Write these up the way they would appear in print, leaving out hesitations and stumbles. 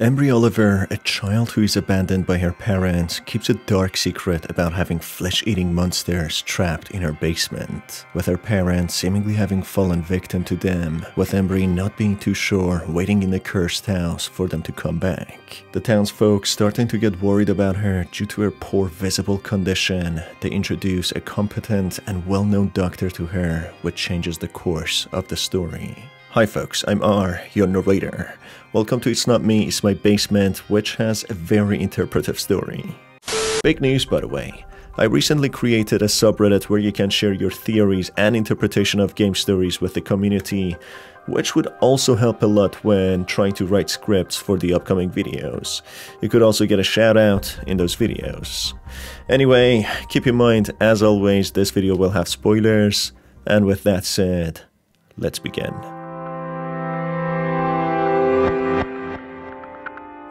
Embry Oliver, a child who is abandoned by her parents, keeps a dark secret about having flesh-eating monsters trapped in her basement, with her parents seemingly having fallen victim to them, with Embry not being too sure, waiting in the cursed house for them to come back. The townsfolk starting to get worried about her due to her poor visible condition. They introduce a competent and well-known doctor to her, which changes the course of the story. Hi folks, I'm R, your narrator. Welcome to It's Not Me, It's My Basement, which has a very interpretive story. Big news, by the way. I recently created a subreddit where you can share your theories and interpretation of game stories with the community, which would also help a lot when trying to write scripts for the upcoming videos. You could also get a shout out in those videos. Anyway, keep in mind, as always, this video will have spoilers. And with that said, let's begin.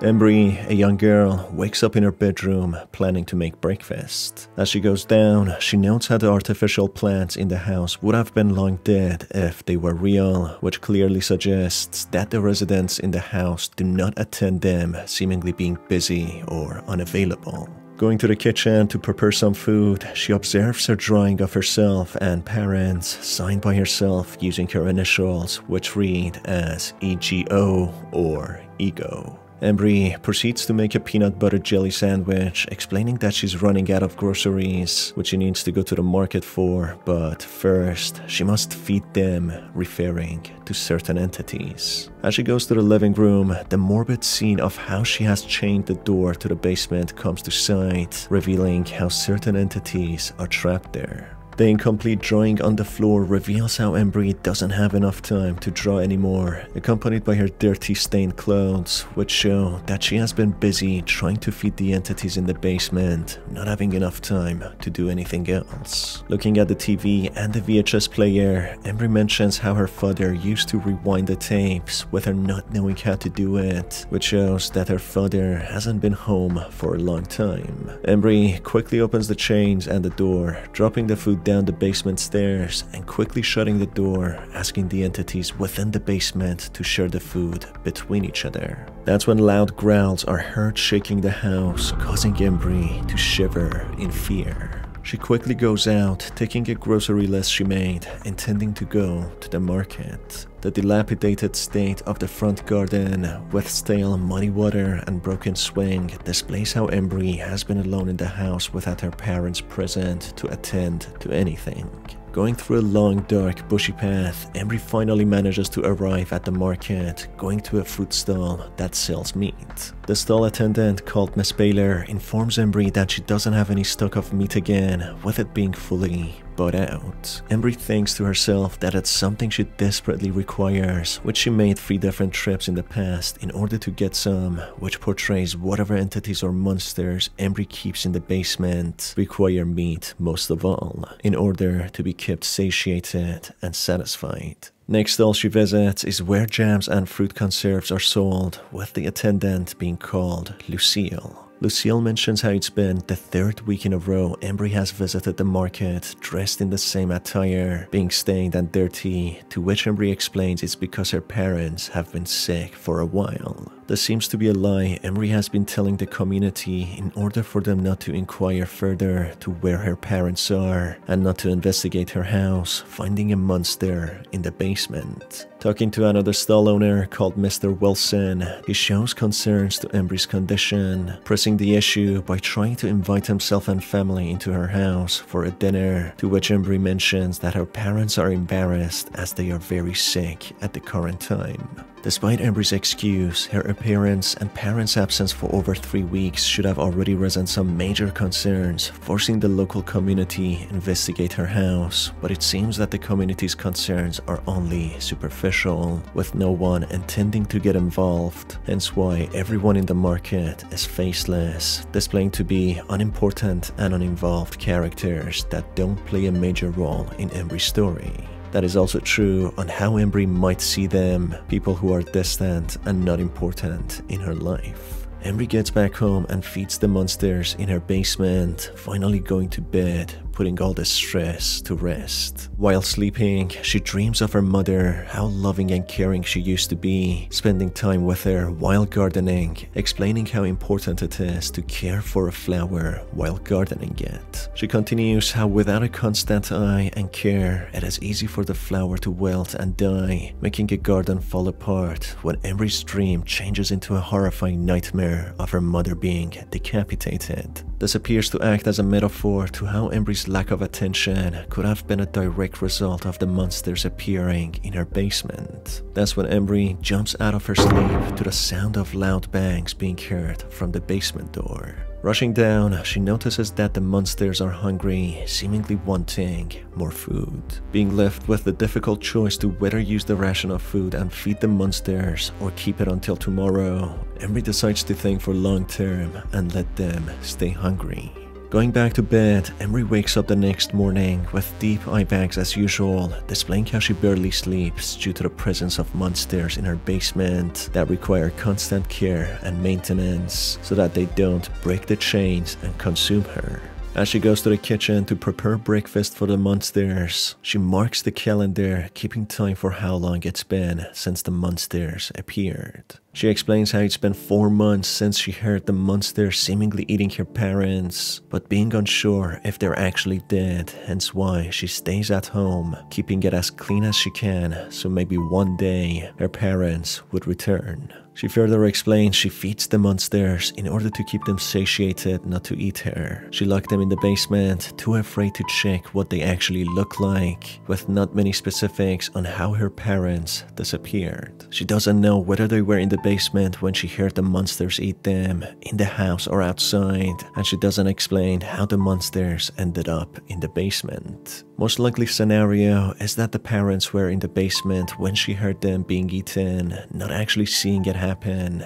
Embry, a young girl, wakes up in her bedroom, planning to make breakfast. As she goes down, she notes how the artificial plants in the house would have been long dead if they were real, which clearly suggests that the residents in the house do not attend them, seemingly being busy or unavailable. Going to the kitchen to prepare some food, she observes her drawing of herself and parents signed by herself using her initials, which read as EGO or Ego. Embry proceeds to make a peanut butter jelly sandwich, explaining that she's running out of groceries, which she needs to go to the market for, but first, she must feed them, referring to certain entities. As she goes to the living room, the morbid scene of how she has chained the door to the basement comes to sight, revealing how certain entities are trapped there. The incomplete drawing on the floor reveals how Embry doesn't have enough time to draw anymore, accompanied by her dirty stained clothes, which show that she has been busy trying to feed the entities in the basement, not having enough time to do anything else. Looking at the TV and the VHS player, Embry mentions how her father used to rewind the tapes with her not knowing how to do it, which shows that her father hasn't been home for a long time. Embry quickly opens the chains and the door, dropping the food down the basement stairs and quickly shutting the door, asking the entities within the basement to share the food between each other. That's when loud growls are heard shaking the house, causing Embry to shiver in fear. She quickly goes out, taking a grocery list she made, intending to go to the market. The dilapidated state of the front garden, with stale muddy water and broken swing, displays how Embry has been alone in the house without her parents present to attend to anything. Going through a long, dark, bushy path, Embry finally manages to arrive at the market, going to a food stall that sells meat. The stall attendant, called Miss Baylor, informs Embry that she doesn't have any stock of meat again, with it being fully bought out. Embry thinks to herself that it's something she desperately requires, which she made 3 different trips in the past in order to get some, which portrays whatever entities or monsters Embry keeps in the basement require meat most of all, in order to be kept satiated and satisfied. Next stall she visits is where jams and fruit conserves are sold, with the attendant being called Lucille. Lucille mentions how it's been the 3rd week in a row Embry has visited the market dressed in the same attire, being stained and dirty, to which Embry explains it's because her parents have been sick for a while. This seems to be a lie Embry has been telling the community in order for them not to inquire further to where her parents are and not to investigate her house, finding a monster in the basement. Talking to another stall owner called Mr. Wilson, he shows concerns to Embry's condition, pressing the issue by trying to invite himself and family into her house for a dinner, to which Embry mentions that her parents are embarrassed as they are very sick at the current time. Despite Embry's excuse, her appearance and parents' absence for over 3 weeks should have already risen some major concerns, forcing the local community to investigate her house, but it seems that the community's concerns are only superficial, with no one intending to get involved, hence why everyone in the market is faceless, displaying to be unimportant and uninvolved characters that don't play a major role in Embry's story. That is also true on how Embry might see them, people who are distant and not important in her life. Embry gets back home and feeds the monsters in her basement, finally going to bed, putting all this stress to rest. While sleeping, she dreams of her mother, how loving and caring she used to be, spending time with her while gardening, explaining how important it is to care for a flower while gardening it. She continues how without a constant eye and care, it is easy for the flower to wilt and die, making a garden fall apart, when Embry's dream changes into a horrifying nightmare of her mother being decapitated. This appears to act as a metaphor to how Embry's lack of attention could have been a direct result of the monsters appearing in her basement. That's when Embry jumps out of her sleep to the sound of loud bangs being heard from the basement door. Rushing down, she notices that the monsters are hungry, seemingly wanting more food. Being left with the difficult choice to whether use the ration of food and feed the monsters or keep it until tomorrow, Embry decides to think for long term and let them stay hungry. Going back to bed, Embry wakes up the next morning with deep eye bags as usual, displaying how she barely sleeps due to the presence of monsters in her basement that require constant care and maintenance so that they don't break the chains and consume her. As she goes to the kitchen to prepare breakfast for the monsters, she marks the calendar, keeping time for how long it's been since the monsters appeared. She explains how it's been 4 months since she heard the monsters seemingly eating her parents, but being unsure if they're actually dead, hence why she stays at home, keeping it as clean as she can, so maybe one day her parents would return. She further explains she feeds the monsters in order to keep them satiated not to eat her. She locked them in the basement, too afraid to check what they actually look like, with not many specifics on how her parents disappeared. She doesn't know whether they were in the basement when she heard the monsters eat them, in the house or outside, and she doesn't explain how the monsters ended up in the basement. Most likely scenario is that the parents were in the basement when she heard them being eaten, not actually seeing it happen,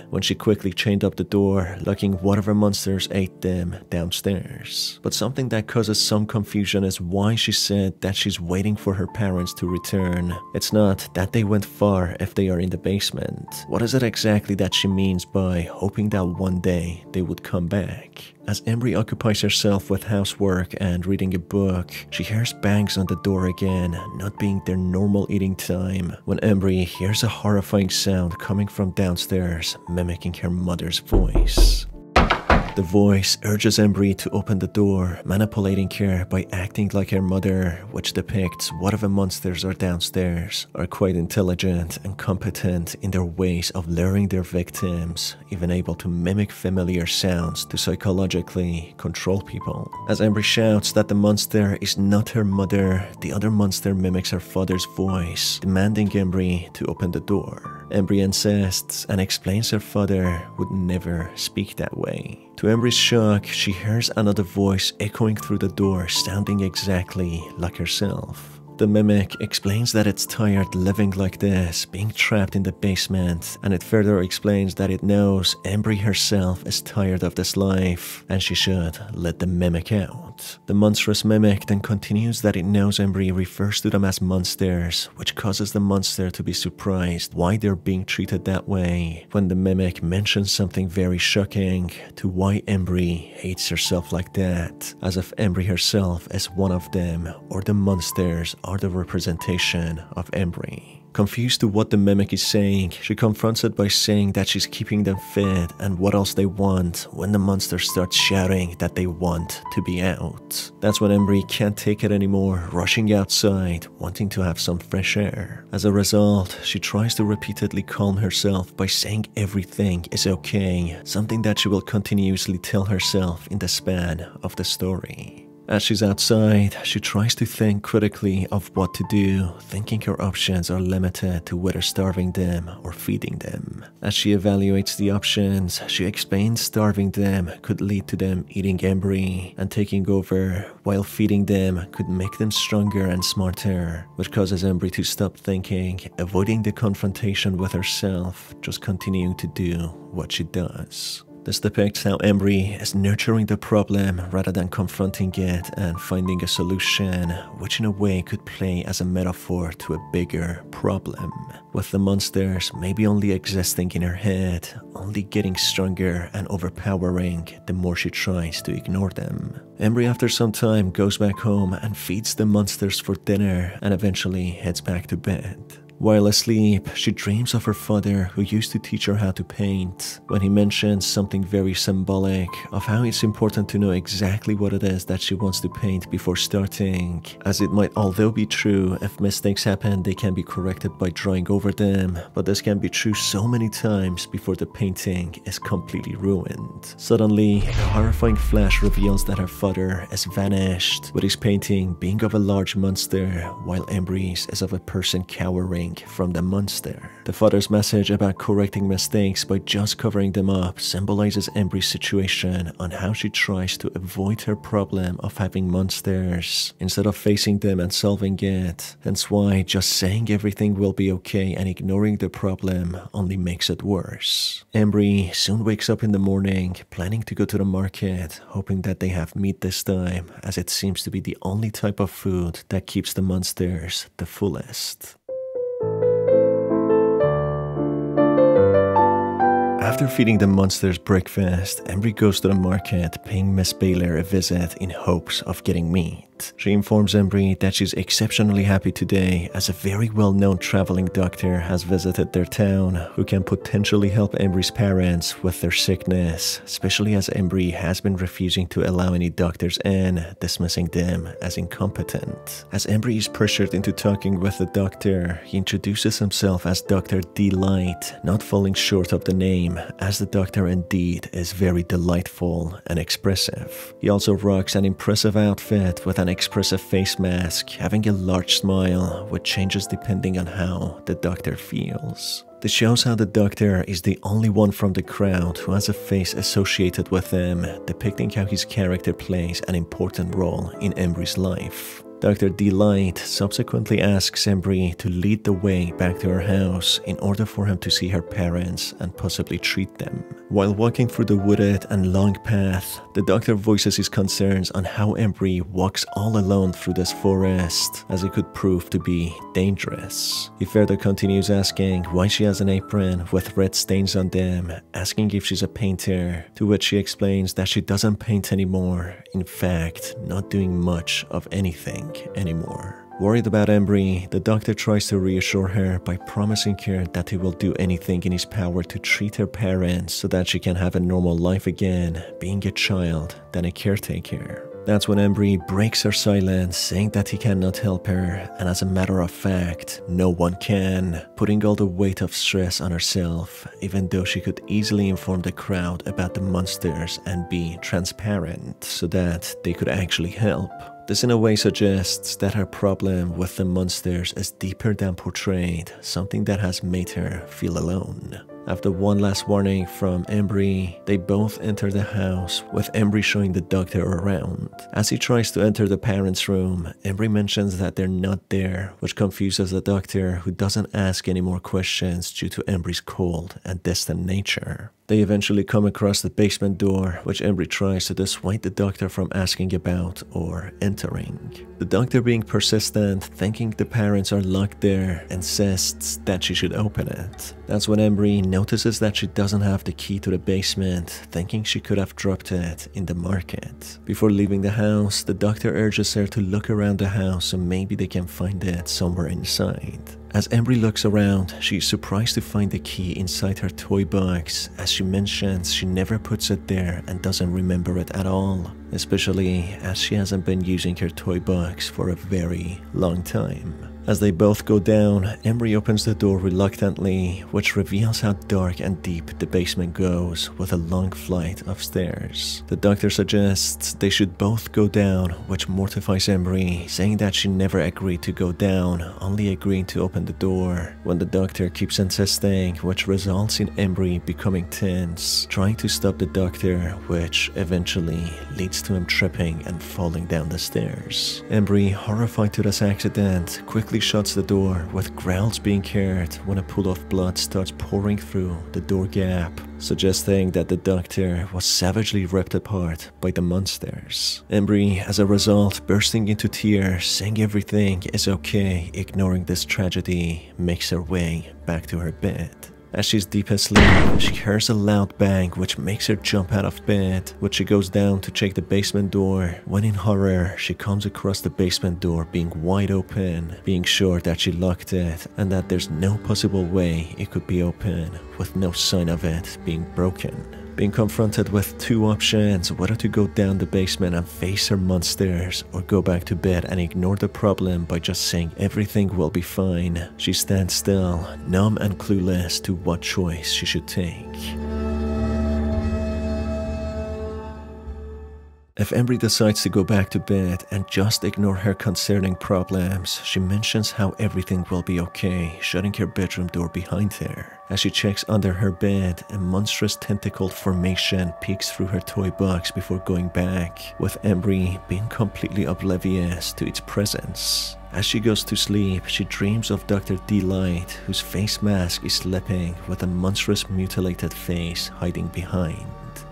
when she quickly chained up the door, locking whatever monsters ate them downstairs. But something that causes some confusion is why she said that she's waiting for her parents to return. It's not that they went far if they are in the basement. What is it exactly that she means by hoping that one day they would come back? As Embry occupies herself with housework and reading a book, she hears bangs on the door again, not being their normal eating time, when Embry hears a horrifying sound coming from downstairs, mimicking her mother's voice. The voice urges Embry to open the door, manipulating her by acting like her mother, which depicts whatever monsters are downstairs are quite intelligent and competent in their ways of luring their victims, even able to mimic familiar sounds to psychologically control people. As Embry shouts that the monster is not her mother, the other monster mimics her father's voice, demanding Embry to open the door. Embry insists and explains her father would never speak that way. To Embry's shock, she hears another voice echoing through the door, sounding exactly like herself. The mimic explains that it's tired living like this, being trapped in the basement, and it further explains that it knows Embry herself is tired of this life, and she should let the mimic out. The monstrous mimic then continues that it knows Embry refers to them as monsters, which causes the monster to be surprised why they're being treated that way, when the mimic mentions something very shocking to why Embry hates herself like that, as if Embry herself is one of them, or the monsters are the representation of Embry. Confused to what the mimic is saying, she confronts it by saying that she's keeping them fed and what else they want, when the monster starts shouting that they want to be out. That's when Embry can't take it anymore, rushing outside, wanting to have some fresh air. As a result, she tries to repeatedly calm herself by saying everything is okay, something that she will continuously tell herself in the span of the story. As she's outside, she tries to think critically of what to do, thinking her options are limited to whether starving them or feeding them. As she evaluates the options, she explains starving them could lead to them eating Embry and taking over, while feeding them could make them stronger and smarter, which causes Embry to stop thinking, avoiding the confrontation with herself, just continuing to do what she does. This depicts how Embry is nurturing the problem rather than confronting it and finding a solution, which in a way could play as a metaphor to a bigger problem, with the monsters maybe only existing in her head, only getting stronger and overpowering the more she tries to ignore them. Embry, after some time, goes back home and feeds the monsters for dinner and eventually heads back to bed. While asleep, she dreams of her father, who used to teach her how to paint, when he mentions something very symbolic of how it's important to know exactly what it is that she wants to paint before starting, as it might although be true if mistakes happen they can be corrected by drawing over them, but this can be true so many times before the painting is completely ruined. Suddenly, a horrifying flash reveals that her father is vanished, with his painting being of a large monster, while Embry's is of a person cowering from the monster. The father's message about correcting mistakes by just covering them up symbolizes Embry's situation on how she tries to avoid her problem of having monsters instead of facing them and solving it. Hence why just saying everything will be okay and ignoring the problem only makes it worse. Embry soon wakes up in the morning, planning to go to the market, hoping that they have meat this time, as it seems to be the only type of food that keeps the monsters the fullest. After feeding the monsters breakfast, Embry goes to the market, paying Miss Baylor a visit in hopes of getting meat. She informs Embry that she's exceptionally happy today, as a very well-known traveling doctor has visited their town, who can potentially help Embry's parents with their sickness, especially as Embry has been refusing to allow any doctors in, dismissing them as incompetent. As Embry is pressured into talking with the doctor, he introduces himself as Dr. Delight, not falling short of the name, as the doctor indeed is very delightful and expressive. He also rocks an impressive outfit with an expressive face mask, having a large smile, which changes depending on how the doctor feels. This shows how the doctor is the only one from the crowd who has a face associated with him, depicting how his character plays an important role in Embry's life. Dr. Delight subsequently asks Embry to lead the way back to her house in order for him to see her parents and possibly treat them. While walking through the wooded and long path, the doctor voices his concerns on how Embry walks all alone through this forest, as it could prove to be dangerous. He further continues asking why she has an apron with red stains on them, asking if she's a painter, to which she explains that she doesn't paint anymore, in fact, not doing much of anything anymore. Worried about Embry, the doctor tries to reassure her by promising her that he will do anything in his power to treat her parents so that she can have a normal life again, being a child than a caretaker. That's when Embry breaks her silence, saying that he cannot help her, and as a matter of fact, no one can, putting all the weight of stress on herself, even though she could easily inform the crowd about the monsters and be transparent so that they could actually help. This in a way suggests that her problem with the monsters is deeper than portrayed, something that has made her feel alone. After one last warning from Embry, they both enter the house, with Embry showing the doctor around. As he tries to enter the parents' room, Embry mentions that they're not there, which confuses the doctor, who doesn't ask any more questions due to Embry's cold and distant nature. They eventually come across the basement door, which Embry tries to dissuade the doctor from asking about or entering. The doctor, being persistent, thinking the parents are locked there, insists that she should open it. That's when Embry notices that she doesn't have the key to the basement, thinking she could have dropped it in the market. Before leaving the house, the doctor urges her to look around the house so maybe they can find it somewhere inside. As Embry looks around, she is surprised to find the key inside her toy box, as she mentions she never puts it there and doesn't remember it at all, especially as she hasn't been using her toy box for a very long time. As they both go down, Embry opens the door reluctantly, which reveals how dark and deep the basement goes, with a long flight of stairs. The doctor suggests they should both go down, which mortifies Embry, saying that she never agreed to go down, only agreeing to open the door. When the doctor keeps insisting, which results in Embry becoming tense, trying to stop the doctor, which eventually leads to him tripping and falling down the stairs. Embry, horrified to this accident, quickly shuts the door, with grounds being cared when a pool of blood starts pouring through the door gap, suggesting that the doctor was savagely ripped apart by the monsters. Embry, as a result, bursting into tears, saying everything is okay, ignoring this tragedy, makes her way back to her bed. As she's deep asleep, she hears a loud bang which makes her jump out of bed, which she goes down to check the basement door, when in horror, she comes across the basement door being wide open, being sure that she locked it and that there's no possible way it could be open, with no sign of it being broken. Being confronted with two options, whether to go down the basement and face her monsters or go back to bed and ignore the problem by just saying everything will be fine, she stands still, numb and clueless to what choice she should take. If Embry decides to go back to bed and just ignore her concerning problems, she mentions how everything will be okay, shutting her bedroom door behind her. As she checks under her bed, a monstrous tentacled formation peeks through her toy box before going back, with Embry being completely oblivious to its presence. As she goes to sleep, she dreams of Dr. Delight, whose face mask is slipping with a monstrous mutilated face hiding behind.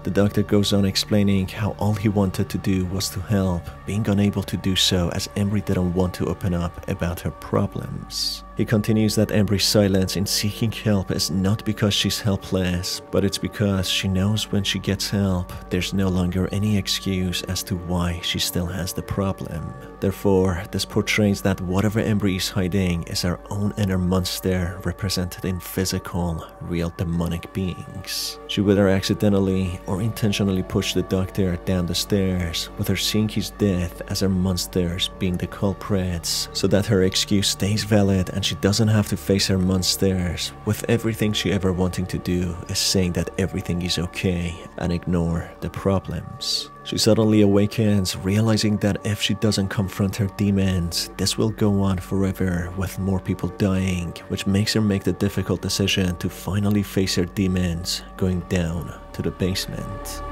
The doctor goes on explaining how all he wanted to do was to help, being unable to do so as Embry didn't want to open up about her problems. He continues that Embry's silence in seeking help is not because she's helpless, but it's because she knows when she gets help, there's no longer any excuse as to why she still has the problem. Therefore, this portrays that whatever Embry is hiding is her own inner monster represented in physical, real demonic beings. She whether accidentally or intentionally pushed the doctor down the stairs, with her seeing his death as her monsters being the culprits, so that her excuse stays valid and she doesn't have to face her monsters, with everything she ever wanting to do is saying that everything is okay and ignore the problems. She suddenly awakens, realizing that if she doesn't confront her demons, this will go on forever with more people dying, which makes her make the difficult decision to finally face her demons, going down to the basement.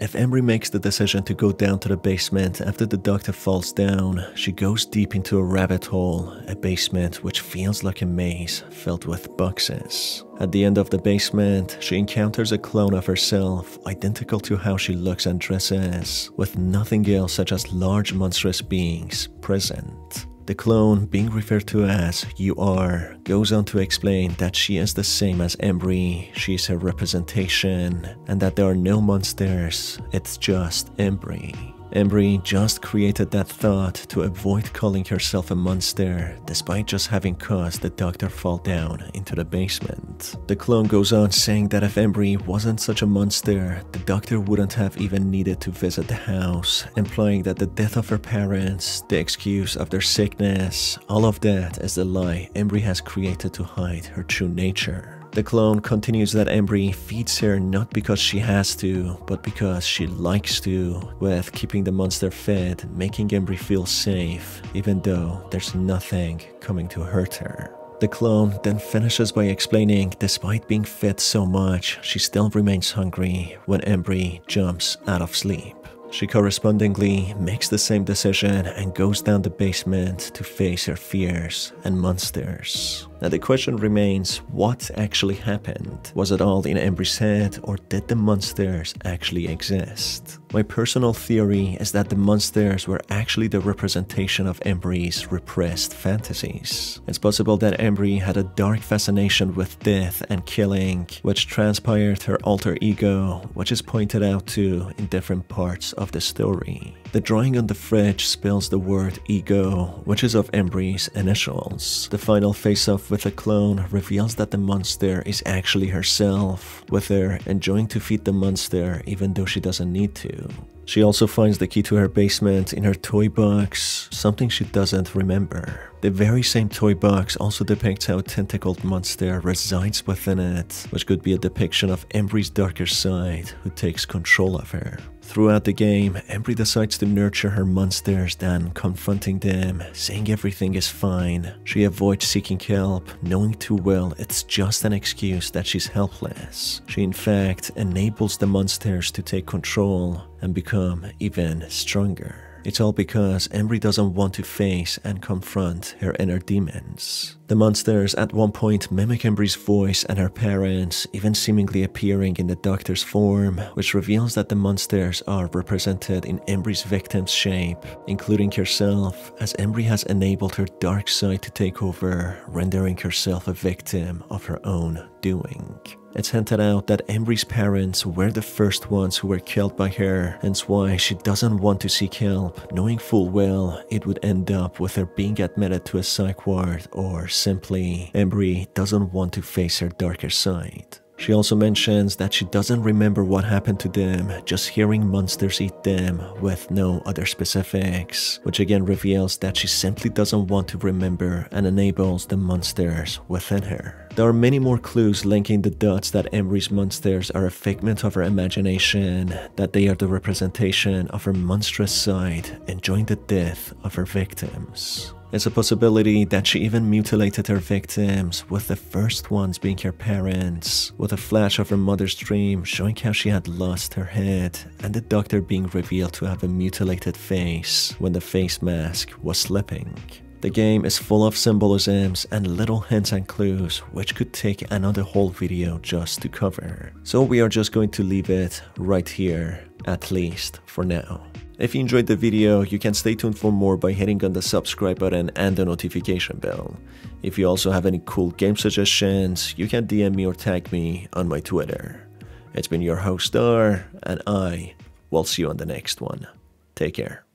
If Embry makes the decision to go down to the basement after the doctor falls down, she goes deep into a rabbit hole, a basement which feels like a maze filled with boxes. At the end of the basement, she encounters a clone of herself, identical to how she looks and dresses, with nothing else such as large monstrous beings present. The clone, being referred to as You Are, goes on to explain that she is the same as Embry, she is her representation, and that there are no monsters, it's just Embry. Embry just created that thought to avoid calling herself a monster, despite just having caused the doctor fall down into the basement. The clone goes on saying that if Embry wasn't such a monster, the doctor wouldn't have even needed to visit the house, implying that the death of her parents, the excuse of their sickness, all of that is the lie Embry has created to hide her true nature. The clone continues that Embry feeds her not because she has to, but because she likes to, with keeping the monster fed, making Embry feel safe, even though there's nothing coming to hurt her. The clone then finishes by explaining, despite being fed so much, she still remains hungry when Embry jumps out of sleep. She correspondingly makes the same decision and goes down the basement to face her fears and monsters. Now the question remains, what actually happened? Was it all in Embry's head, or did the monsters actually exist? My personal theory is that the monsters were actually the representation of Embry's repressed fantasies. It's possible that Embry had a dark fascination with death and killing, which transpired her alter ego, which is pointed out to in different parts of the story. The drawing on the fridge spells the word ego, which is of Embry's initials. The final face-off with the clone reveals that the monster is actually herself, with her enjoying to feed the monster even though she doesn't need to. She also finds the key to her basement in her toy box, something she doesn't remember. The very same toy box also depicts how a tentacled monster resides within it, which could be a depiction of Embry's darker side, who takes control of her. Throughout the game, Embry decides to nurture her monsters than confronting them, saying everything is fine. She avoids seeking help, knowing too well it's just an excuse that she's helpless. She in fact enables the monsters to take control and become even stronger. It's all because Embry doesn't want to face and confront her inner demons. The monsters at one point mimic Embry's voice and her parents, even seemingly appearing in the doctor's form, which reveals that the monsters are represented in Embry's victim's shape, including herself, as Embry has enabled her dark side to take over, rendering herself a victim of her own doing. It's hinted out that Embry's parents were the first ones who were killed by her, hence why she doesn't want to seek help, knowing full well it would end up with her being admitted to a psych ward, or simply, Embry doesn't want to face her darker side. She also mentions that she doesn't remember what happened to them, just hearing monsters eat them with no other specifics, which again reveals that she simply doesn't want to remember and enables the monsters within her. There are many more clues linking the dots that Embry's monsters are a figment of her imagination, that they are the representation of her monstrous side, enjoying the death of her victims. It's a possibility that she even mutilated her victims, with the first ones being her parents, with a flash of her mother's dream showing how she had lost her head, and the doctor being revealed to have a mutilated face when the face mask was slipping. The game is full of symbolisms and little hints and clues, which could take another whole video just to cover. So we are just going to leave it right here, at least for now. If you enjoyed the video, you can stay tuned for more by hitting on the subscribe button and the notification bell. If you also have any cool game suggestions, you can DM me or tag me on my Twitter. It's been your host, Dar, and I will see you on the next one. Take care.